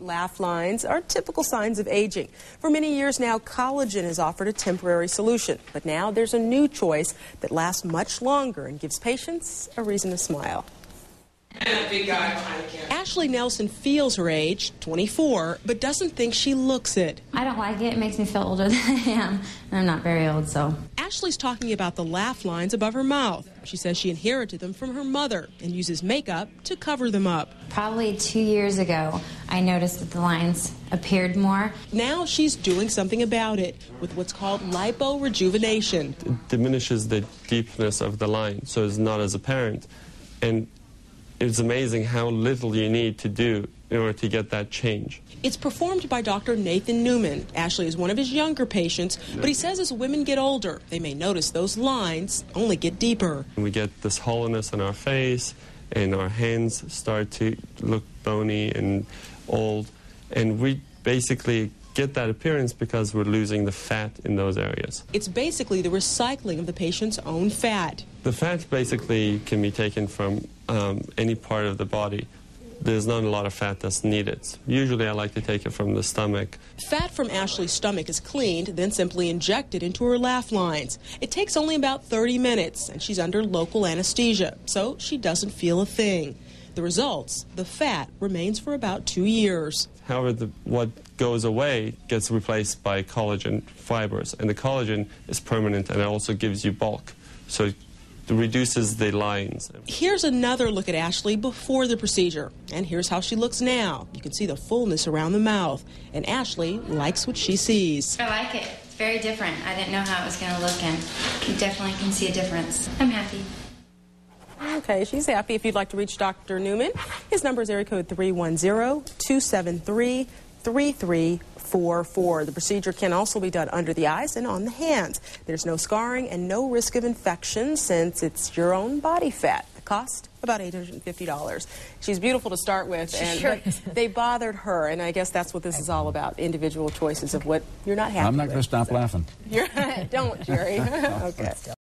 Laugh lines are typical signs of aging. For many years now, collagen has offered a temporary solution, but now there's a new choice that lasts much longer and gives patients a reason to smile. Ashley Nelson feels her age, 24, but doesn't think she looks it. I don't like it. It makes me feel older than I am, and I'm not very old, so. Ashley's talking about the laugh lines above her mouth. She says she inherited them from her mother and uses makeup to cover them up. Probably 2 years ago, I noticed that the lines appeared more. Now she's doing something about it with what's called liporejuvenation. It diminishes the deepness of the line, so it's not as apparent. And it's amazing how little you need to do in order to get that change. It's performed by Dr. Nathan Newman. Ashley is one of his younger patients, but he says as women get older, they may notice those lines only get deeper. We get this hollowness in our face, and our hands start to look bony and old, and we basically get that appearance because we're losing the fat in those areas. It's basically the recycling of the patient's own fat. The fat basically can be taken from any part of the body. There's not a lot of fat that's needed. Usually I like to take it from the stomach. Fat from Ashley's stomach is cleaned, then simply injected into her laugh lines. It takes only about 30 minutes, and she's under local anesthesia, so she doesn't feel a thing. The results, the fat remains for about 2 years. However, what goes away gets replaced by collagen fibers, and the collagen is permanent and it also gives you bulk, so it reduces the lines. Here's another look at Ashley before the procedure, and here's how she looks now. You can see the fullness around the mouth, and Ashley likes what she sees. I like it. It's very different. I didn't know how it was going to look, and you definitely can see a difference. I'm happy. Okay, she's happy. If you'd like to reach Dr. Newman, his number is area code 310-273-3344. The procedure can also be done under the eyes and on the hands. There's no scarring and no risk of infection since it's your own body fat. The cost, about $850. She's beautiful to start with, and sure. They bothered her, and I guess that's what this is all about, individual choices of what you're not happy with. I'm not going to stop laughing. Don't, Jerry. Okay.